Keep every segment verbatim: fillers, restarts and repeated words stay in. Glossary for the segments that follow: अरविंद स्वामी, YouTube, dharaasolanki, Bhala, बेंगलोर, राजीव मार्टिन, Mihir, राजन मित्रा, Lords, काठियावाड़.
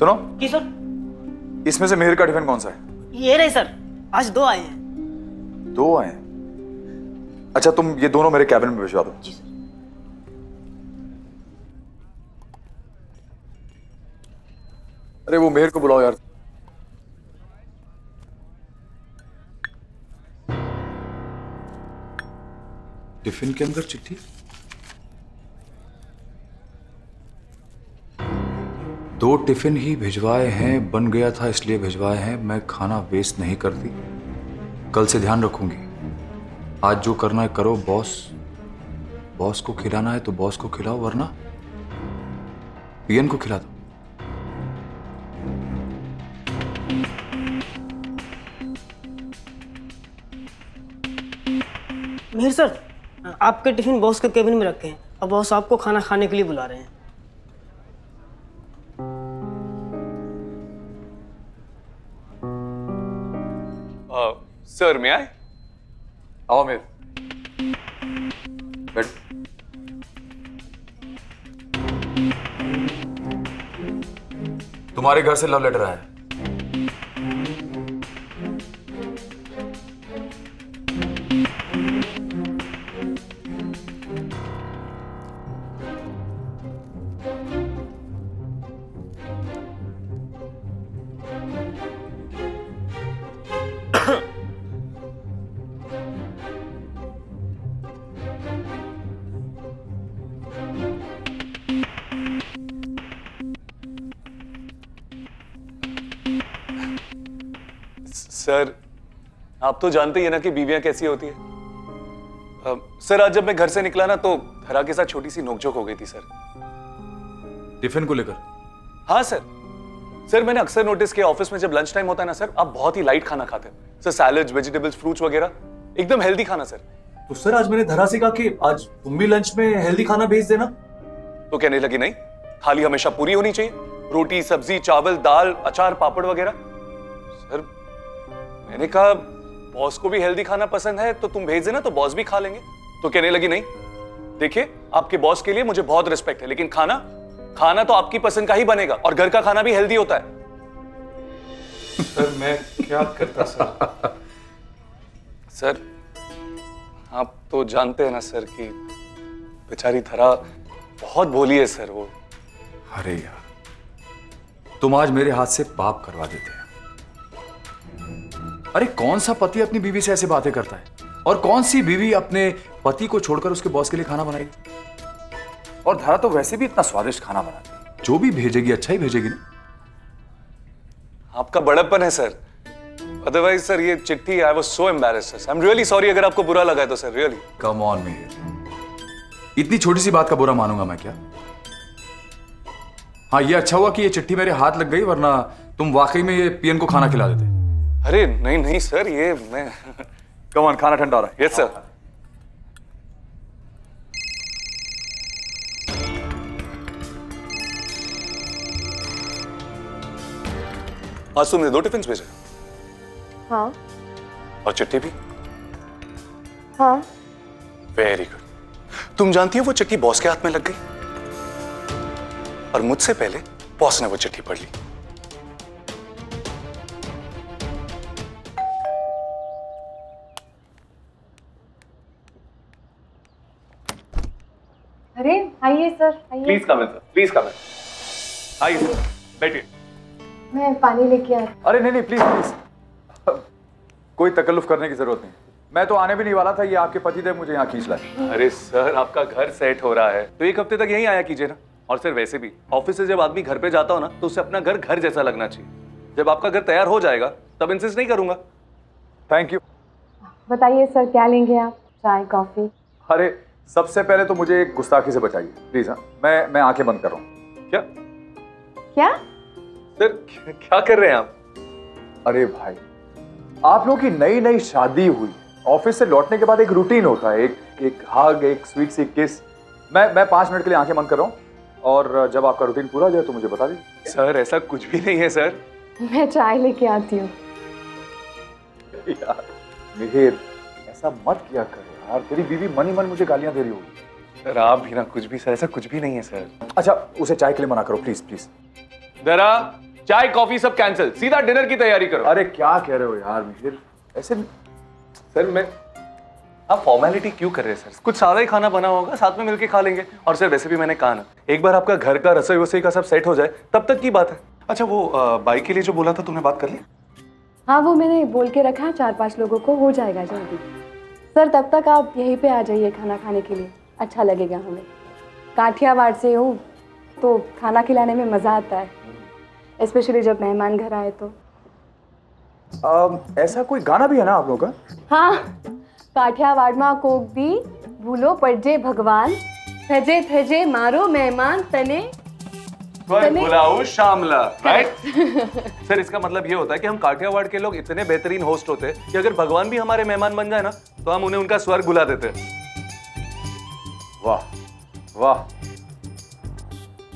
सुनो जी सर, इसमें से मिहिर का टिफिन कौन सा है? ये रहे सर, आज दो आए हैं। दो आए हैं? अच्छा तुम ये दोनों मेरे कैबिन में भिजवा दो। जी सर। अरे वो मिहिर को बुलाओ यार। टिफिन के अंदर चिट्ठी? दो टिफिन ही भिजवाए हैं, बन गया था इसलिए भिजवाए हैं। मैं खाना वेस्ट नहीं करती, कल से ध्यान रखूंगी। आज जो करना है करो। बॉस बॉस को खिलाना है तो बॉस को खिलाओ, वरना पीएन को खिला दो। मिहिर सर, आपके टिफिन बॉस के केबिन में रखे हैं और बॉस आपको खाना खाने के लिए बुला रहे हैं। सर मैं आए? आओ मेरे। बैठ। तुम्हारे घर से लव लेटर आया है। सर आप तो जानते ही है ना कि बीवियां कैसी होती है। आ, सर आज जब मैं घर से निकला ना तो धरा के साथ छोटी सी नोकझोंक हो गई थी सर, टिफिन को लेकर। हाँ सर, सर मैंने अक्सर नोटिस किया ऑफिस में जब लंच टाइम होता है ना सर, आप बहुत ही लाइट खाना खाते हैं सर, सैलेड, वेजिटेबल्स, फ्रूट्स वगैरह, एकदम हेल्दी खाना सर। तो सर आज मैंने धरा से कहा कि आज तुम भी लंच में हेल्दी खाना भेज देना, तो कहने लगी नहीं, थाली हमेशा पूरी होनी चाहिए, रोटी, सब्जी, चावल, दाल, अचार, पापड़ वगैरह। सर मैंने कहा बॉस को भी हेल्दी खाना पसंद है तो तुम भेज देना, तो बॉस भी खा लेंगे। तो कहने लगी नहीं, देखिए आपके बॉस के लिए मुझे बहुत रिस्पेक्ट है, लेकिन खाना खाना तो आपकी पसंद का ही बनेगा और घर का खाना भी हेल्दी होता है। सर मैं क्या करता सर? सर आप तो जानते हैं ना सर कि बेचारी धरा बहुत भोली है सर वो। अरे यार तुम आज मेरे हाथ से पाप करवा देते हैं। अरे कौन सा पति अपनी बीवी से ऐसे बातें करता है, और कौन सी बीवी अपने पति को छोड़कर उसके बॉस के लिए खाना बनाएगी? और धरा तो वैसे भी इतना स्वादिष्ट खाना बनाती है, जो भी भेजेगी अच्छा ही भेजेगी ना। आपका बड़प्पन है सर, अदरवाइज सर ये चिट्ठी, I was so embarrassed sir, I am really sorry अगर आपको बुरा लगा तो sir, really. Come on Mihir, इतनी छोटी सी बात का बुरा मानूंगा मैं क्या? हाँ ये अच्छा हुआ कि ये चिट्ठी मेरे हाथ लग गई, वरना तुम वाकई में ये पीएन को खाना खिला देते। अरे नहीं नहीं सर, ये मैं कम ऑन, खाना ठंडा हो रहा है। Yes sir. आज तुमने दो टिफिन भेजे? हाँ। और चिट्ठी भी? हाँ। Very good. तुम जानती हो वो चिट्ठी बॉस के हाथ में लग गई और मुझसे पहले बॉस ने वो चिट्ठी पढ़ ली। अरे आइए सर, आइए। Please come in sir, please come in. आइए सर, बैठिए। मैं पानी लेके आ रही हूँ। अरे नहीं नहीं प्लीज प्लीज, कोई तकल्लुफ करने की जरूरत नहीं। मैं तो आने भी नहीं वाला था, ये आपके पतिदेव मुझे यहाँ खींच लाए। अरे सर आपका घर सेट हो रहा है तो एक हफ्ते तक यहीं आया कीजिए ना। और सर वैसे भी ऑफिस से जब आदमी घर पे जाता हो ना तो उसे अपना घर घर जैसा लगना चाहिए। जब आपका घर तैयार हो जाएगा तब इंसिस्ट नहीं करूंगा। Thank you. बताइए सर क्या लेंगे आप, चाय, कॉफी? अरे सबसे पहले तो मुझे गुस्ताखी से बचाइए प्लीज। हाँ मैं मैं आंखें बंद कर रहा हूँ। क्या क्या सर, क्या कर रहे हैं आप? अरे भाई आप लोगों की नई नई शादी हुई, ऑफिस से लौटने के बाद एक रूटीन होता है, एक एक हग, एक स्वीट सी किस। मैं मैं पाँच मिनट के लिए आंखें बंद कर रहा हूँ और जब आपका रूटीन पूरा हो जाए तो मुझे बता दीजिए। सर ऐसा कुछ भी नहीं है सर। मैं चाय लेके आती हूँ। यार मिहिर ऐसा मत किया करो यार, तेरी बीवी मन ही मन मुझे गालियाँ दे रही होगी। सर आप भी ना कुछ भी, सर ऐसा कुछ भी नहीं है सर। अच्छा उसे चाय के लिए मना करो प्लीज प्लीज। दरा चाय कॉफी सब कैंसिल, सीधा डिनर की तैयारी करो। अरे क्या कह रहे हो यार मिहिर, ऐसे सर मैं आप फॉर्मेलिटी क्यों कर रहे हैं सर? कुछ सादा ही खाना बना होगा, साथ में मिलके खा लेंगे। और सर वैसे भी मैंने कहा ना, एक बार आपका घर का रसोई वसोई का सब सेट हो जाए तब तक की बात है। अच्छा वो बाइक के लिए जो बोला था तुमने बात कर ली? हाँ वो मैंने बोल के रखा है, चार पांच लोगों को हो जाएगा जल्दी। सर तब तक आप यहीं पे आ जाइए खाना खाने के लिए, अच्छा लगेगा हमें। काठियावाड़ से हो तो खाना खिलाने में मज़ा आता है, स्पेशली जब मेहमान घर आए तो। आ, ऐसा कोई गाना भी है ना आप लोगों का? हाँ, काठियावाड़ माँ कोक दी भूलो पड़जे भगवान, थजे थजे मारो मेहमान तने बुलाओ शामला, राइट? सर इसका मतलब ये होता है कि हम काठियावाड़ के लोग इतने बेहतरीन होस्ट होते हैं कि अगर भगवान भी हमारे मेहमान बन जाए ना तो हम उन्हें उनका स्वर बुला देते हैं। वाह वाह,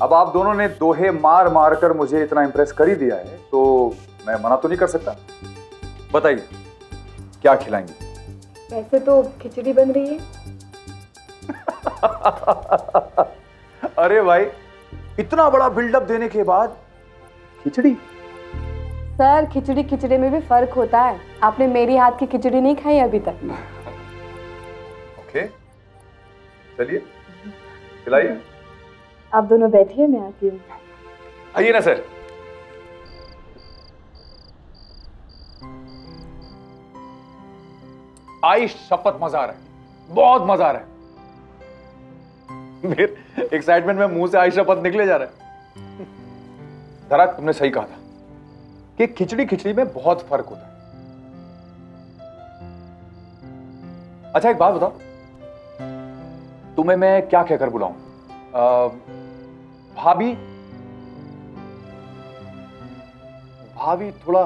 अब आप दोनों ने दोहे मार मार कर मुझे इतना इंप्रेस कर ही दिया है तो मैं मना तो नहीं कर सकता। बताइए क्या खिलाएंगे? वैसे तो खिचड़ी बन रही है। अरे भाई इतना बड़ा बिल्डअप देने के बाद खिचड़ी? सर खिचड़ी खिचड़ी में भी फर्क होता है, आपने मेरी हाथ की खिचड़ी नहीं खाई अभी तक। ओके चलिए खिलाइए। आप दोनों बैठिए मैं आती हूँ। आइए ना सर। आई शपथ मजा आ रहा है, बहुत मजा आ रहा है। मेरे एक्साइटमेंट में मुंह से आयशा पद निकले जा रहा है। धरा तुमने सही कहा था कि खिचड़ी खिचड़ी में बहुत फर्क होता है। अच्छा एक बात बताओ, तुम्हें मैं क्या कहकर बुलाऊं? भाभी? भाभी थोड़ा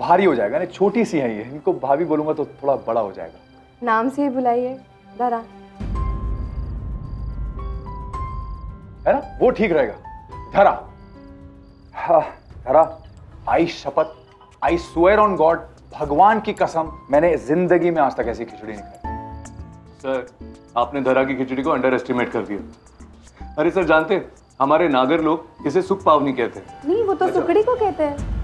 भारी हो जाएगा ना, छोटी सी है ये, इनको भाभी बोलूंगा तो थोड़ा बड़ा हो जाएगा। नाम से ही बुलाइए धरा, है ना, वो ठीक रहेगा। धरा, हाँ धरा, आई शपथ, आई स्वेयर ऑन गॉड, भगवान की कसम, मैंने जिंदगी में आज तक ऐसी खिचड़ी नहीं खाई। सर आपने धरा की खिचड़ी को अंडर एस्टिमेट कर दिया। अरे सर जानते हैं हमारे नागर लोग इसे सुख पावनी कहते हैं। नहीं वो तो अच्छा। सुखड़ी को कहते हैं।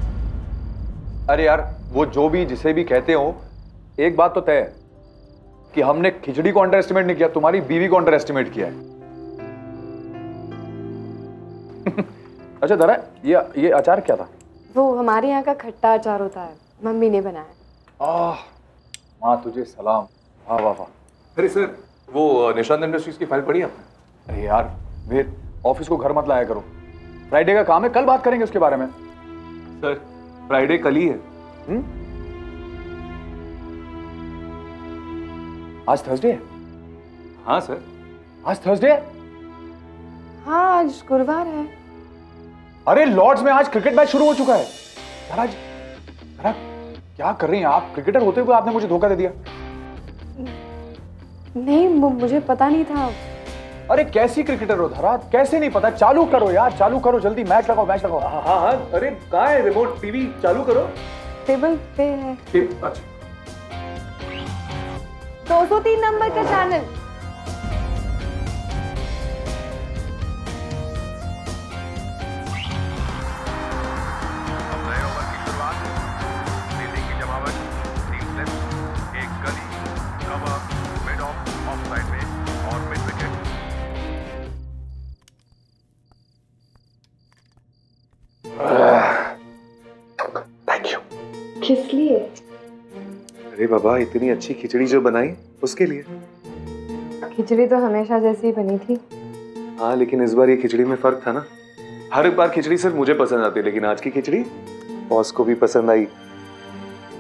अरे यार वो जो भी जिसे भी कहते हो, एक बात तो तय है कि हमने खिचड़ी को अंडर एस्टिमेट नहीं किया, तुम्हारी बीवी को अंडर एस्टिमेट किया है। अच्छा दरा ये ये अचार क्या था? वो हमारे यहाँ का खट्टा अचार होता है, मम्मी ने बनाया। आह माँ तुझे सलाम, वाह वाह वाह। अरे सर वो निशान इंडस्ट्रीज की फाइल पड़ी है आपने? अरे यार फिर ऑफिस को घर मत लाया करो, फ्राइडे का काम है, कल बात करेंगे उसके बारे में। सर फ्राइडे कल ही है। हुँ? आज थर्सडे है? हाँ सर आज थर्सडे है। हाँ आज गुरुवार है। अरे लॉर्ड्स में आज क्रिकेट मैच शुरू हो चुका है। धरा धरा क्या कर रही हैं आप? क्रिकेटर होते हुए आपने मुझे धोखा दे दिया। नहीं मुझे पता नहीं था। अरे कैसी क्रिकेटर हो धरा, कैसे नहीं पता? चालू करो यार, चालू करो जल्दी, मैच लगाओ मैच लगाओ। हाँ हाँ हाँ, अरे कहाँ है रिमोट? टीवी चालू करो, टेबल पे है। अच्छा दो सौ तीन नंबर का चैनल। किस लिए? अरे बाबा इतनी अच्छी खिचड़ी जो बनाई उसके लिए। खिचड़ी तो हमेशा जैसी बनी थी। हाँ लेकिन इस बार ये खिचड़ी में फर्क था ना। हर बार खिचड़ी सिर्फ मुझे पसंद आती है लेकिन आज की खिचड़ी बॉस को भी पसंद आई।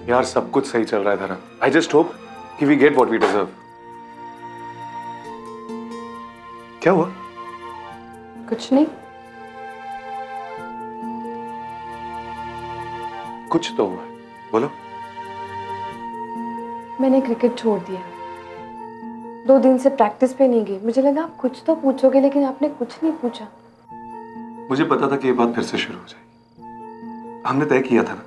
यार सब कुछ सही चल रहा है धरा। आई जस्ट होप कि we get what we deserve. क्या हुआ? कुछ नहीं। कुछ तो हुआ, बोलो। मैंने क्रिकेट छोड़ दिया, दो दिन से प्रैक्टिस पे नहीं गई। मुझे लगा आप कुछ तो पूछोगे लेकिन आपने कुछ नहीं पूछा। मुझे पता था कि ये बात फिर से शुरू हो जाएगी। हमने तय किया था ना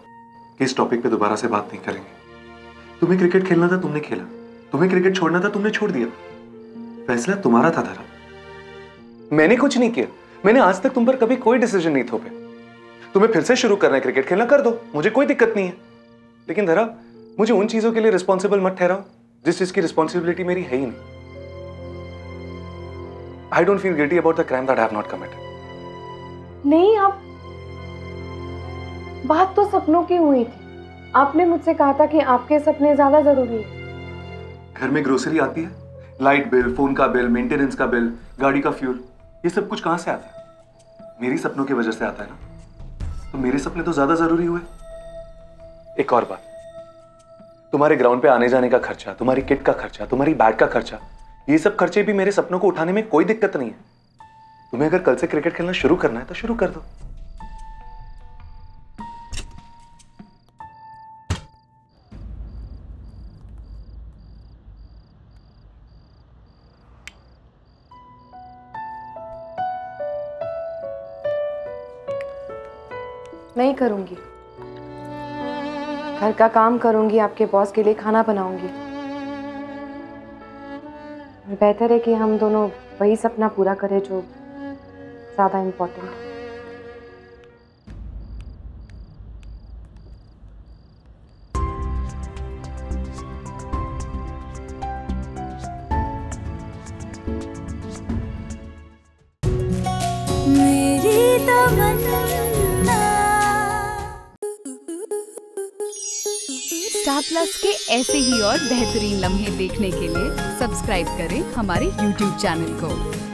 कि इस टॉपिक पे दोबारा से बात नहीं करेंगे। तुम्हें क्रिकेट खेलना था तुमने खेला, तुम्हें क्रिकेट छोड़ना था तुमने छोड़ दिया। फैसला तुम्हारा था धरा, मैंने कुछ नहीं किया। मैंने आज तक तुम पर कभी कोई डिसीजन नहीं थोपे। तुम्हें फिर से शुरू करना है क्रिकेट खेलना, कर दो, मुझे कोई दिक्कत नहीं है। लेकिन धरा, मुझे उन चीजों के लिए रिस्पॉन्सिबल मत ठहराओ जिस चीज की रिस्पॉन्सिबिलिटी मेरी है ही नहीं। I don't feel guilty about the crime that I have not committed. नहीं, आप बात तो सपनों की हुई थी। आपने मुझसे कहा था कि आपके सपने ज्यादा जरूरी है। घर में ग्रोसरी आती है, लाइट बिल, फोन का बिल, मेंटेनेंस का बिल, गाड़ी का फ्यूल, ये सब कुछ कहाँ से आता है? मेरी सपनों की वजह से आता है ना, तो मेरे सपने तो ज्यादा जरूरी हुए। एक और बात, तुम्हारे ग्राउंड पे आने जाने का खर्चा, तुम्हारी किट का खर्चा, तुम्हारी बैट का खर्चा, ये सब खर्चे भी मेरे सपनों को उठाने में कोई दिक्कत नहीं है। तुम्हें अगर कल से क्रिकेट खेलना शुरू करना है तो शुरू कर दो। नहीं करूंगी, घर का काम करूंगी, आपके बॉस के लिए खाना बनाऊंगी। बेहतर है कि हम दोनों वही सपना पूरा करें जो ज्यादा इम्पोर्टेंट है। प्लस के ऐसे ही और बेहतरीन लम्हे देखने के लिए सब्सक्राइब करें हमारे यूट्यूब चैनल को।